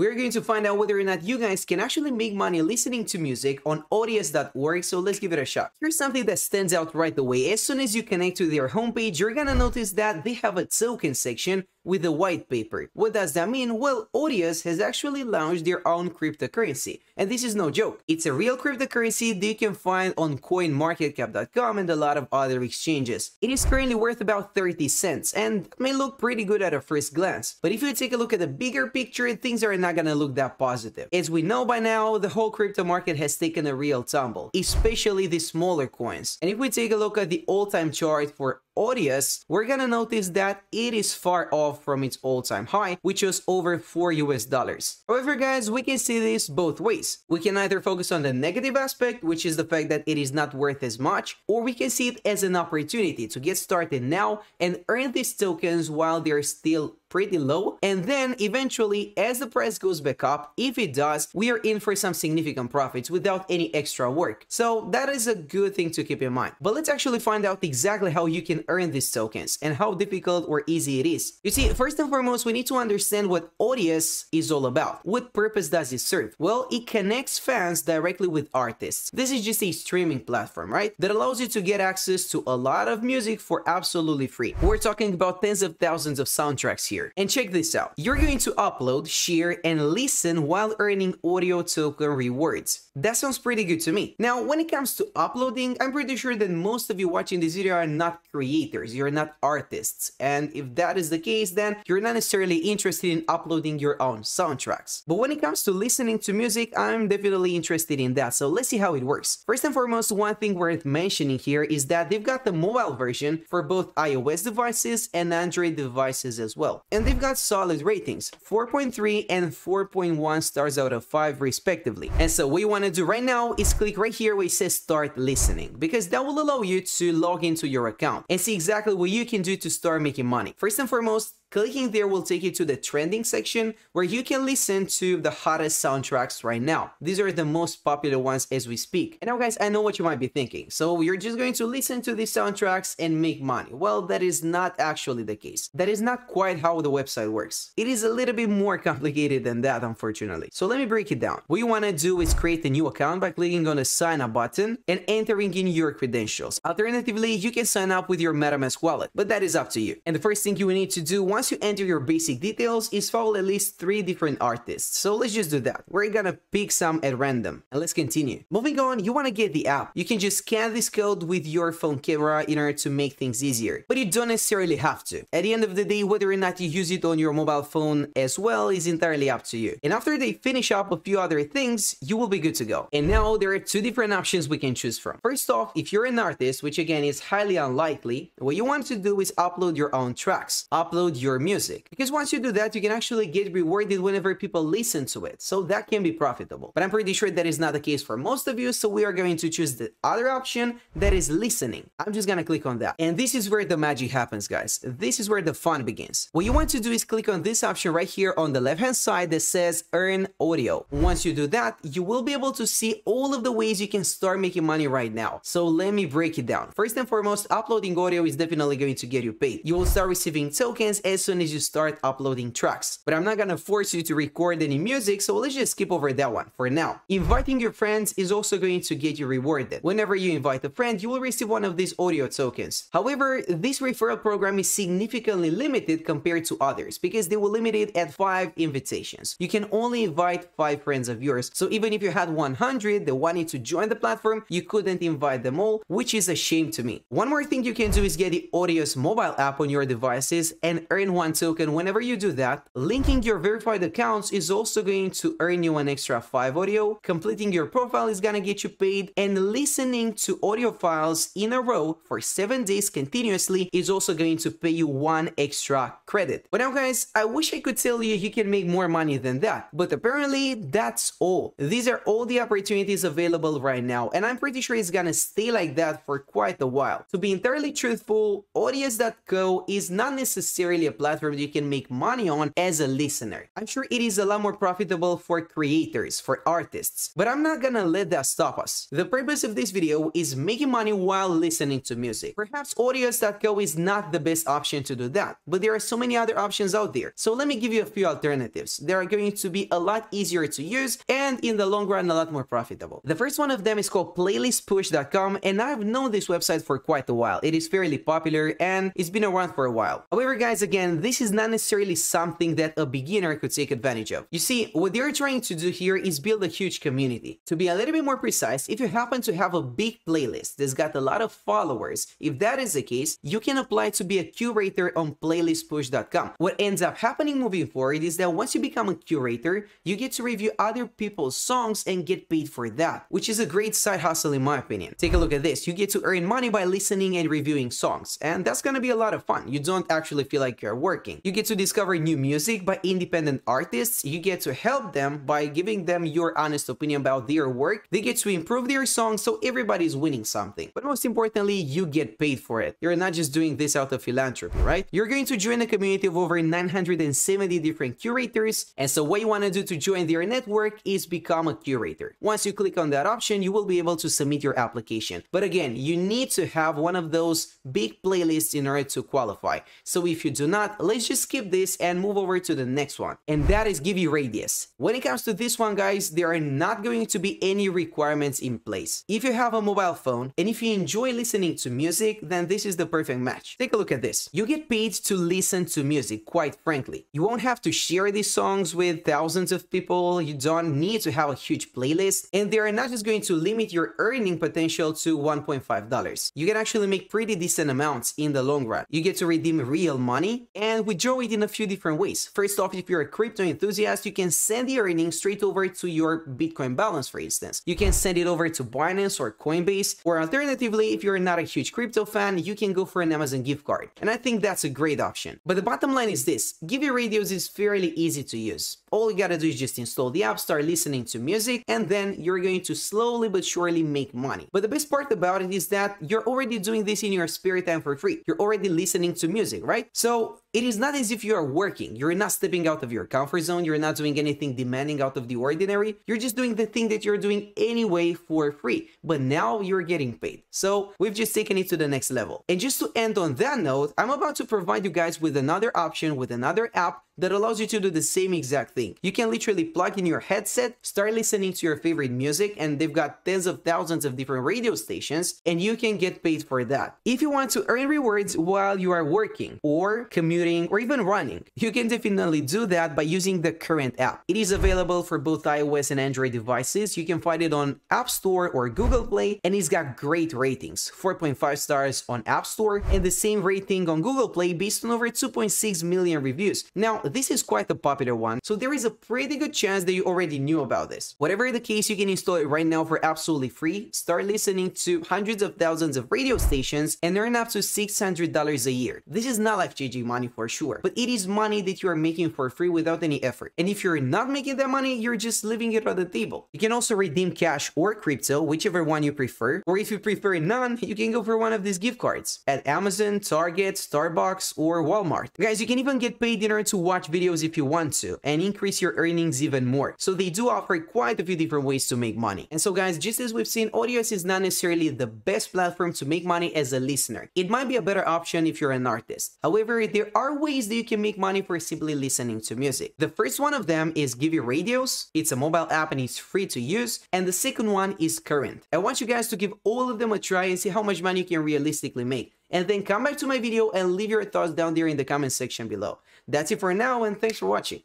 We're going to find out whether or not you guys can actually make money listening to music on Audius.org, so let's give it a shot. Here's something that stands out right away. As soon as you connect to their homepage, you're gonna notice that they have a token section with a white paper. What does that mean? Well, Audius has actually launched their own cryptocurrency, and this is no joke. It's a real cryptocurrency that you can find on coinmarketcap.com and a lot of other exchanges. It is currently worth about 30 cents and may look pretty good at a first glance, but if you take a look at the bigger picture, things are not gonna look that positive. As we know by now, the whole crypto market has taken a real tumble, especially the smaller coins. And if we take a look at the all-time chart for Audius, we're gonna notice that it is far off from its all-time high, which was over $4 US. However, guys, we can see this both ways. We can either focus on the negative aspect, which is the fact that it is not worth as much, or we can see it as an opportunity to get started now and earn these tokens while they're still pretty low, and then eventually, as the price goes back up, if it does, we are in for some significant profits without any extra work. So that is a good thing to keep in mind. But let's actually find out exactly how you can earn these tokens and how difficult or easy it is. You see, first and foremost, we need to understand what Audius is all about. What purpose does it serve? Well, it connects fans directly with artists. This is just a streaming platform, right, that allows you to get access to a lot of music for absolutely free. We're talking about tens of thousands of soundtracks here. And check this out. You're going to upload, share, and listen while earning audio token rewards. That sounds pretty good to me. Now, when it comes to uploading, I'm pretty sure that most of you watching this video are not creators, you're not artists. And if that is the case, then you're not necessarily interested in uploading your own soundtracks. But when it comes to listening to music, I'm definitely interested in that. So let's see how it works. First and foremost, one thing worth mentioning here is that they've got the mobile version for both iOS devices and Android devices as well. And they've got solid ratings, 4.3 and 4.1 stars out of 5 respectively. And so what you want to do right now is click right here where it says start listening, because that will allow you to log into your account and see exactly what you can do to start making money. First and foremost, clicking there will take you to the trending section where you can listen to the hottest soundtracks right now. These are the most popular ones as we speak. And now guys, I know what you might be thinking. So you're just going to listen to these soundtracks and make money. Well, that is not actually the case. That is not quite how the website works. It is a little bit more complicated than that, unfortunately. So let me break it down. What you want to do is create a new account by clicking on the sign up button and entering in your credentials. Alternatively, you can sign up with your MetaMask wallet, but that is up to you. And the first thing you need to do once you enter your basic details is follow at least 3 different artists. So let's just do that. We're gonna pick some at random and let's continue. Moving on, you wanna get the app. You can just scan this code with your phone camera in order to make things easier, but you don't necessarily have to. At the end of the day, whether or not you use it on your mobile phone as well is entirely up to you. And after they finish up a few other things, you will be good to go. And now there are 2 different options we can choose from. First off, if you're an artist, which again is highly unlikely, what you want to do is upload your own tracks, upload your music, because once you do that, you can actually get rewarded whenever people listen to it, so that can be profitable. But I'm pretty sure that is not the case for most of you, so we are going to choose the other option, that is listening. I'm just gonna click on that, and this is where the magic happens, guys. This is where the fun begins. What you want to do is click on this option right here on the left hand side that says earn audio. Once you do that, you will be able to see all of the ways you can start making money right now. So let me break it down. First and foremost, uploading audio is definitely going to get you paid. You will start receiving tokens as soon as you start uploading tracks, but I'm not gonna force you to record any music, so let's just skip over that one for now. Inviting your friends is also going to get you rewarded. Whenever you invite a friend, you will receive one of these audio tokens. However, this referral program is significantly limited compared to others because they were limited at 5 invitations. You can only invite 5 friends of yours, so even if you had 100 that wanted to join the platform, you couldn't invite them all, which is a shame to me. One more thing you can do is get the Audius mobile app on your devices and earn 1 token whenever you do that. Linking your verified accounts is also going to earn you an extra 5 audio. Completing your profile is gonna get you paid, and listening to audio files in a row for 7 days continuously is also going to pay you 1 extra credit. But now guys, I wish I could tell you you can make more money than that, but apparently that's all. These are all the opportunities available right now, and I'm pretty sure it's gonna stay like that for quite a while. To be entirely truthful, Audius.co is not necessarily a platforms you can make money on as a listener. I'm sure it is a lot more profitable for creators, for artists, but I'm not gonna let that stop us. The purpose of this video is making money while listening to music. Perhaps Audius.co is not the best option to do that, but there are so many other options out there. So let me give you a few alternatives. They are going to be a lot easier to use and in the long run a lot more profitable. The first one of them is called playlistpush.com, and I've known this website for quite a while. It is fairly popular and it's been around for a while. However, guys, again, this is not necessarily something that a beginner could take advantage of. You see, what they're trying to do here is build a huge community. To be a little bit more precise, if you happen to have a big playlist that's got a lot of followers, if that is the case, you can apply to be a curator on playlistpush.com. What ends up happening moving forward is that once you become a curator, you get to review other people's songs and get paid for that, which is a great side hustle in my opinion. Take a look at this. You get to earn money by listening and reviewing songs, and that's gonna be a lot of fun. You don't actually feel like you're working. You get to discover new music by independent artists. You get to help them by giving them your honest opinion about their work. They get to improve their songs, so everybody's winning something. But most importantly, you get paid for it. You're not just doing this out of philanthropy, right? You're going to join a community of over 970 different curators, and so what you want to do to join their network is become a curator. Once you click on that option, you will be able to submit your application. But again, you need to have one of those big playlists in order to qualify. So if you do not, let's just skip this and move over to the next one, and that is GiveMeRadios. When it comes to this one, guys, there are not going to be any requirements in place. If you have a mobile phone and if you enjoy listening to music, then this is the perfect match. Take a look at this. You get paid to listen to music, quite frankly. You won't have to share these songs with thousands of people. You don't need to have a huge playlist, and they are not just going to limit your earning potential to $1.5. You can actually make pretty decent amounts in the long run. You get to redeem real money and withdraw it in a few different ways. First off, if you're a crypto enthusiast, you can send the earnings straight over to your Bitcoin balance, for instance. You can send it over to Binance or Coinbase, or alternatively, if you're not a huge crypto fan, you can go for an Amazon gift card. And I think that's a great option. But the bottom line is this: GiveMeRadios is fairly easy to use. All you gotta do is just install the app, start listening to music, and then you're going to slowly but surely make money. But the best part about it is that you're already doing this in your spare time for free. You're already listening to music, right? So it is not as if you are working. You're not stepping out of your comfort zone. You're not doing anything demanding out of the ordinary. You're just doing the thing that you're doing anyway for free, but now you're getting paid. So we've just taken it to the next level. And just to end on that note, I'm about to provide you guys with another option, with another app that allows you to do the same exact thing. You can literally plug in your headset, start listening to your favorite music, and they've got tens of thousands of different radio stations, and you can get paid for that. If you want to earn rewards while you are working or commuting or even running, you can definitely do that by using the Current app. It is available for both iOS and Android devices. You can find it on App Store or Google Play, and it's got great ratings, 4.5 stars on App Store and the same rating on Google Play based on over 2.6 million reviews. Now, this is quite a popular one, so there is a pretty good chance that you already knew about this. Whatever the case, you can install it right now for absolutely free, start listening to hundreds of thousands of radio stations, and earn up to $600 a year. This is not life-changing money for sure, but it is money that you are making for free without any effort. And if you're not making that money, you're just leaving it on the table. You can also redeem cash or crypto, whichever one you prefer, or if you prefer none, you can go for one of these gift cards at Amazon, Target, Starbucks, or Walmart. Guys, you can even get paid in order to watch videos if you want to and increase your earnings even more. So they do offer quite a few different ways to make money. And so, guys, just as we've seen, Audius is not necessarily the best platform to make money as a listener. It might be a better option if you're an artist. However, there are ways that you can make money for simply listening to music. The first one of them is GiveMeRadios. It's a mobile app and it's free to use. And the second one is Current. I want you guys to give all of them a try and see how much money you can realistically make. And then come back to my video and leave your thoughts down there in the comment section below. That's it for now, and thanks for watching.